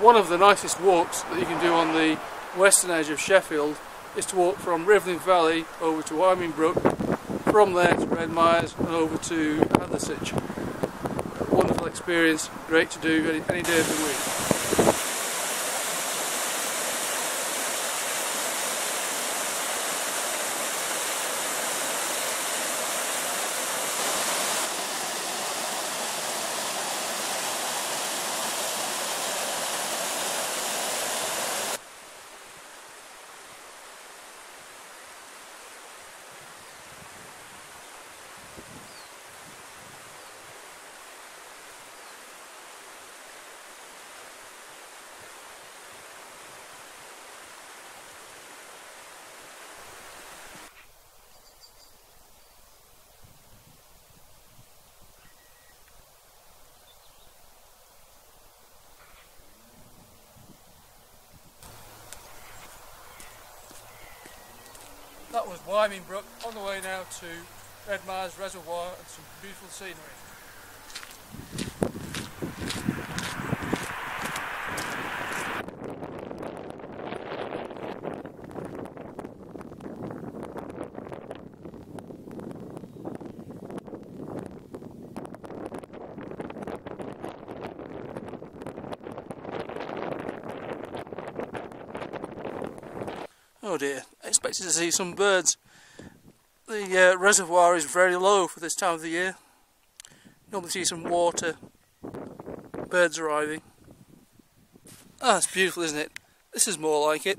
one of the nicest walks that you can do on the western edge of Sheffield is to walk from Rivelin Valley over to Wyming Brook, from there to Redmires and over to Hathersage. Wonderful experience, great to do any day of the week. That was Wyming Brook, on the way now to Redmires Reservoir and some beautiful scenery. Oh dear, I expected to see some birds. The reservoir is very low for this time of the year. Normally see some water, birds arriving. Ah, it's beautiful, isn't it? This is more like it.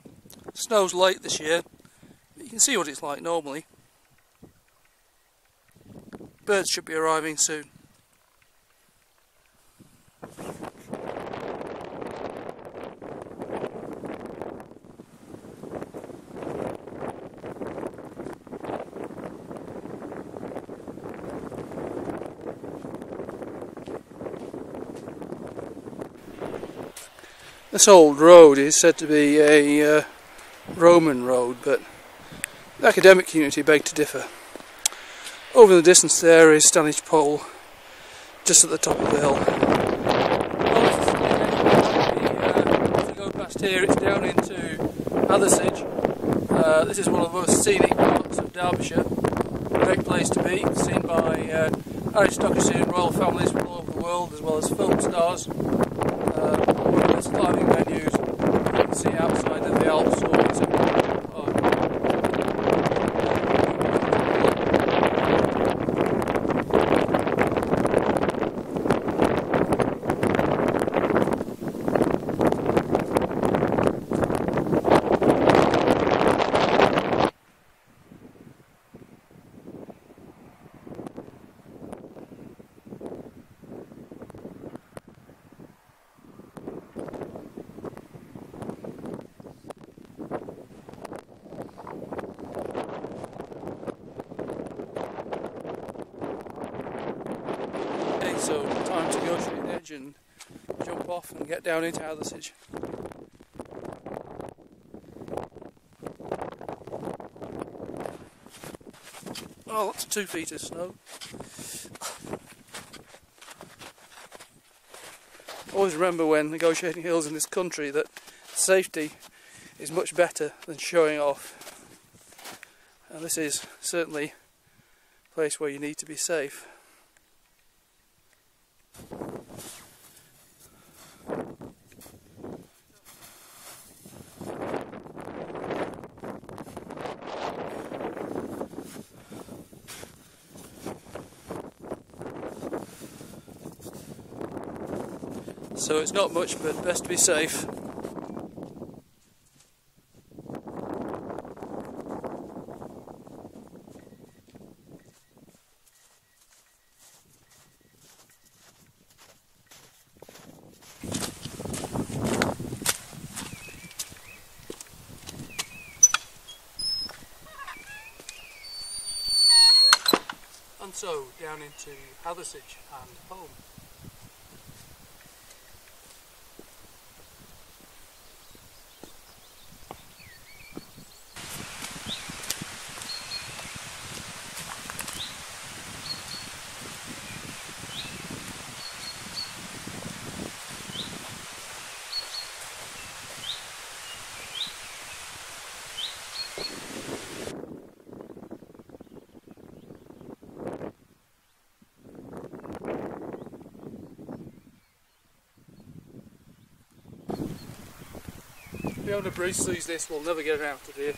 Snow's late this year, but you can see what it's like normally. Birds should be arriving soon. This old road is said to be a Roman road, but the academic community beg to differ. Over in the distance there is Stanage Pole, just at the top of the hill. If you go past here, it's down into Hathersage. This is one of the most scenic parts of Derbyshire. Great place to be, seen by aristocracy and royal families from all over the world, as well as film stars. Climbing venues you can see outside of the Alps or so time to go to the edge and jump off and get down into Hathersage. Oh, that's 2 feet of snow. Always remember when negotiating hills in this country that safety is much better than showing off. And this is certainly a place where you need to be safe. So it's not much, but best to be safe. And so, down into Hathersage and home. Whoever breeze sees this will never get it out of here.